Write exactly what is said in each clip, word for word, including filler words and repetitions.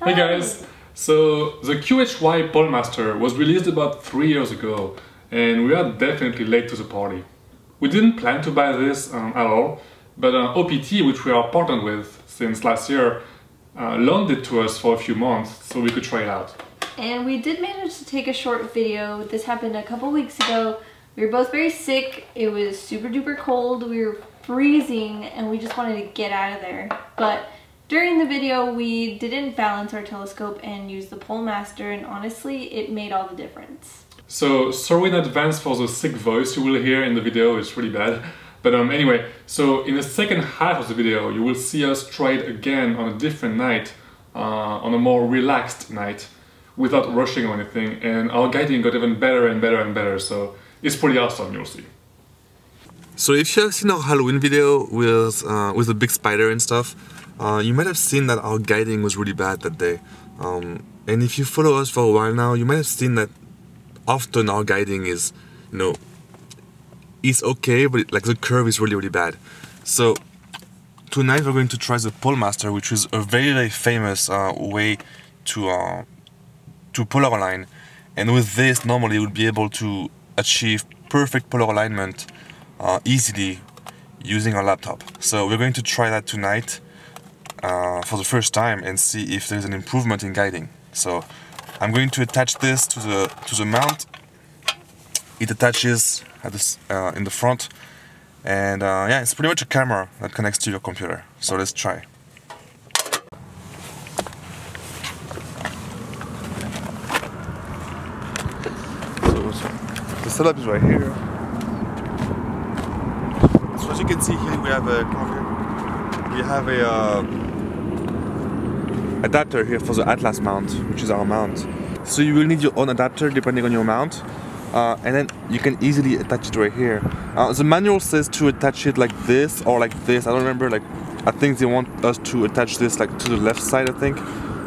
Hi. Hey guys! So the Q H Y Polemaster was released about three years ago and we are definitely late to the party. We didn't plan to buy this um, at all, but uh, O P T, which we are partnered with since last year, uh, loaned it to us for a few months so we could try it out. And we did manage to take a short video. This happened a couple weeks ago. We were both very sick. It was super duper cold. We were freezing and we just wanted to get out of there. But during the video, we didn't balance our telescope and use the Polemaster, and honestly, it made all the difference. So sorry in advance for the sick voice you will hear in the video. It's really bad. But um, anyway, so in the second half of the video, you will see us try it again on a different night, uh, on a more relaxed night, without rushing or anything, and our guiding got even better and better and better, so it's pretty awesome, you'll see. So if you have seen our Halloween video with, uh, with the big spider and stuff, uh, you might have seen that our guiding was really bad that day. Um, and if you follow us for a while now, you might have seen that often our guiding is, you know, is okay, but it, like the curve is really, really bad. So tonight we're going to try the Polemaster, which is a very, very famous uh, way to uh, to polar align, and with this normally you would be able to achieve perfect polar alignment uh, easily using our laptop. So we're going to try that tonight uh, for the first time and see if there's an improvement in guiding. So I'm going to attach this to the to the mount. It attaches at this, uh, in the front, and uh, yeah, it's pretty much a camera that connects to your computer. So let's try. The setup is right here. So as you can see here, we have a we have a uh, adapter here for the Atlas mount, which is our mount. So you will need your own adapter depending on your mount, uh, and then you can easily attach it right here. Uh, the manual says to attach it like this or like this. I don't remember. Like I think they want us to attach this like to the left side, I think.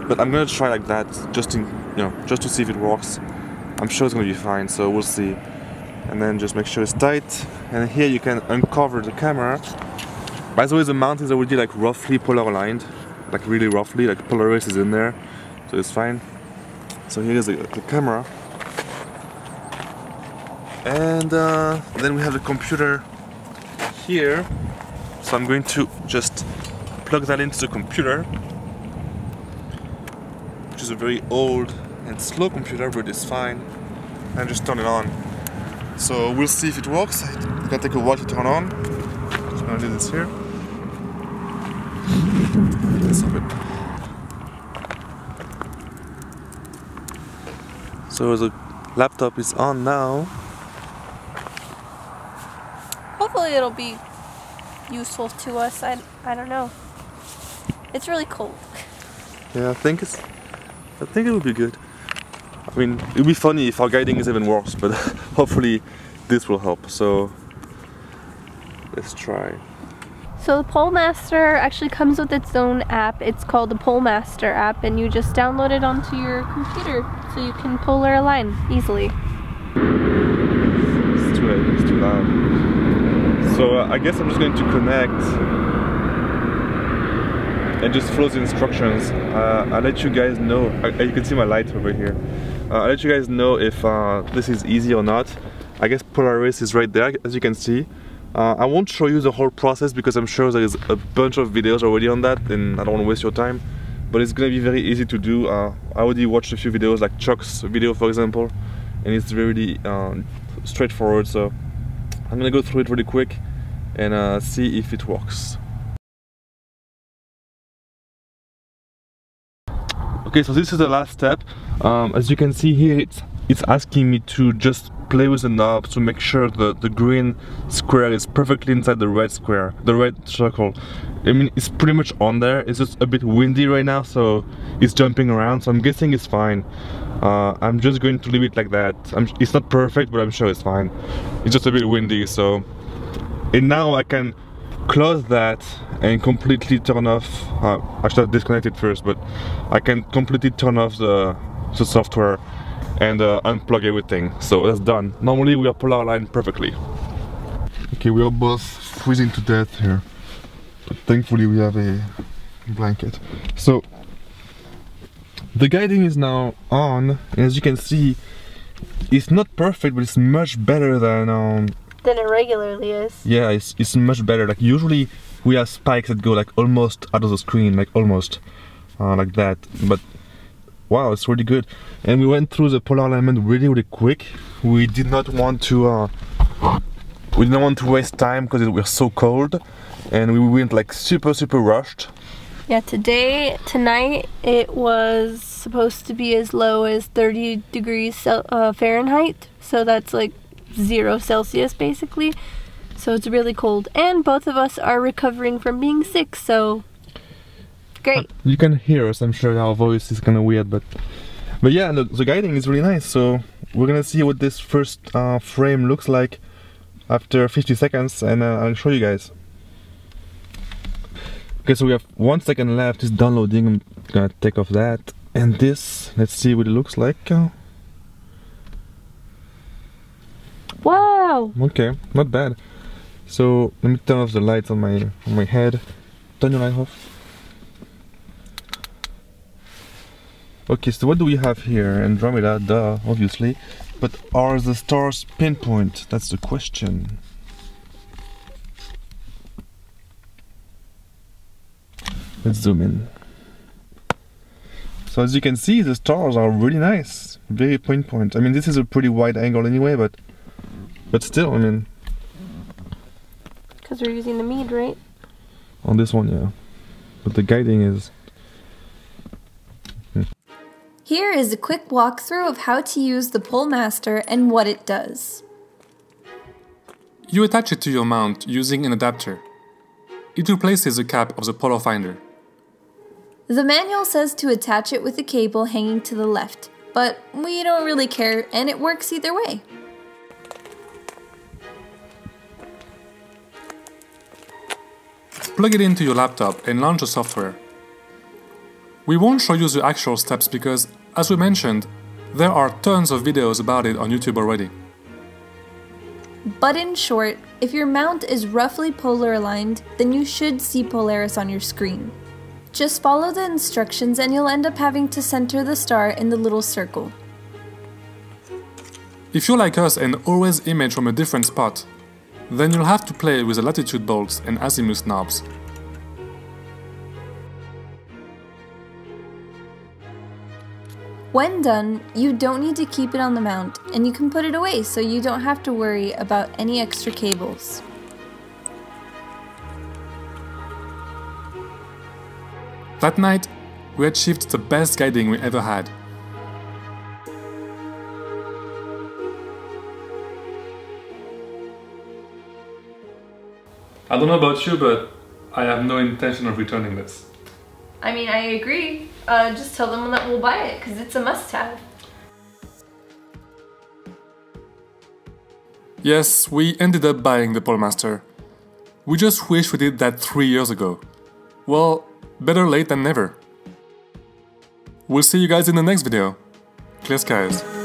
But I'm gonna try like that just in you know just to see if it works. I'm sure it's gonna be fine. So we'll see. And then just make sure it's tight, and here you can uncover the camera. By the way, the mount is already like roughly polar aligned, like really roughly, like Polaris is in there, so it's fine. So here is the, the camera, and uh, then we have the computer here, so I'm going to just plug that into the computer, which is a very old and slow computer, but it's fine, and just turn it on. So we'll see if it works. It's gonna take a while to turn on. Just gonna do this here. So the laptop is on now. Hopefully it'll be useful to us. I, I don't know. It's really cold. Yeah, I think it's. I think it will be good. I mean, it would be funny if our guiding is even worse, but hopefully this will help, so let's try. So the Polemaster actually comes with its own app. It's called the Polemaster app, and you just download it onto your computer so you can polar align easily. It's too loud, it's too loud. So uh, I guess I'm just going to connect and just follow the instructions. Uh, I'll let you guys know. I, you can see my light over here. Uh, I'll let you guys know if uh, this is easy or not. I guess Polaris is right there, as you can see. Uh, I won't show you the whole process because I'm sure there is a bunch of videos already on that, and I don't want to waste your time. But it's gonna be very easy to do. Uh, I already watched a few videos, like Chuck's video, for example, and it's really um, straightforward. So I'm gonna go through it really quick and uh, see if it works. Okay, so this is the last step. Um, as you can see here, it's, it's asking me to just play with the knob to make sure that the green square is perfectly inside the red square, the red circle. I mean, it's pretty much on there. It's just a bit windy right now, so it's jumping around, so I'm guessing it's fine. Uh, I'm just going to leave it like that. I'm, it's not perfect, but I'm sure it's fine. It's just a bit windy, so... And now I can close that and completely turn off. Uh, I should have disconnected first, but I can completely turn off the, the software and uh, unplug everything. So that's done. Normally we are polar aligned perfectly. Okay, we are both freezing to death here, but thankfully we have a blanket. So the guiding is now on, and as you can see, it's not perfect, but it's much better than um, than it regularly is. Yeah, it's it's much better. Like usually we have spikes that go like almost out of the screen, like almost uh, like that. But wow, it's really good. And we went through the polar alignment really, really quick. We did not want to uh, we didn't want to waste time because it was so cold, and we went like super, super rushed. Yeah, today, tonight, it was supposed to be as low as thirty degrees uh, Fahrenheit, so that's like zero Celsius basically, so it's really cold, and both of us are recovering from being sick, so great. Uh, you can hear us, I'm sure our voice is kind of weird, but but yeah, look, the guiding is really nice, so we're gonna see what this first uh, frame looks like after fifty seconds, and uh, I'll show you guys. Okay, so we have one second left, it's downloading, I'm gonna take off that. And this, let's see what it looks like. Wow! Okay, not bad. So, let me turn off the lights on my, on my head. Turn your light off. Okay, so what do we have here? Andromeda, duh, obviously. But are the stars pinpoint? That's the question. Let's zoom in. So as you can see, the stars are really nice, very pinpoint. I mean, this is a pretty wide angle anyway, but but still, I mean. Because we're using the Meade, right? On this one, yeah. But the guiding is. Hmm. Here is a quick walkthrough of how to use the Polemaster and what it does. You attach it to your mount using an adapter. It replaces the cap of the polar finder. The manual says to attach it with a cable hanging to the left, but we don't really care and it works either way. Plug it into your laptop and launch the software. We won't show you the actual steps because, as we mentioned, there are tons of videos about it on YouTube already. But in short, if your mount is roughly polar aligned, then you should see Polaris on your screen. Just follow the instructions and you'll end up having to center the star in the little circle. If you're like us and always image from a different spot, then you'll have to play with the latitude bolts and azimuth knobs. When done, you don't need to keep it on the mount, and you can put it away so you don't have to worry about any extra cables. That night, we achieved the best guiding we ever had. I don't know about you, but I have no intention of returning this. I mean, I agree. Uh, just tell them that we'll buy it, because it's a must-have. Yes, we ended up buying the Polemaster. We just wish we did that three years ago. Well, better late than never. We'll see you guys in the next video. Clear skies.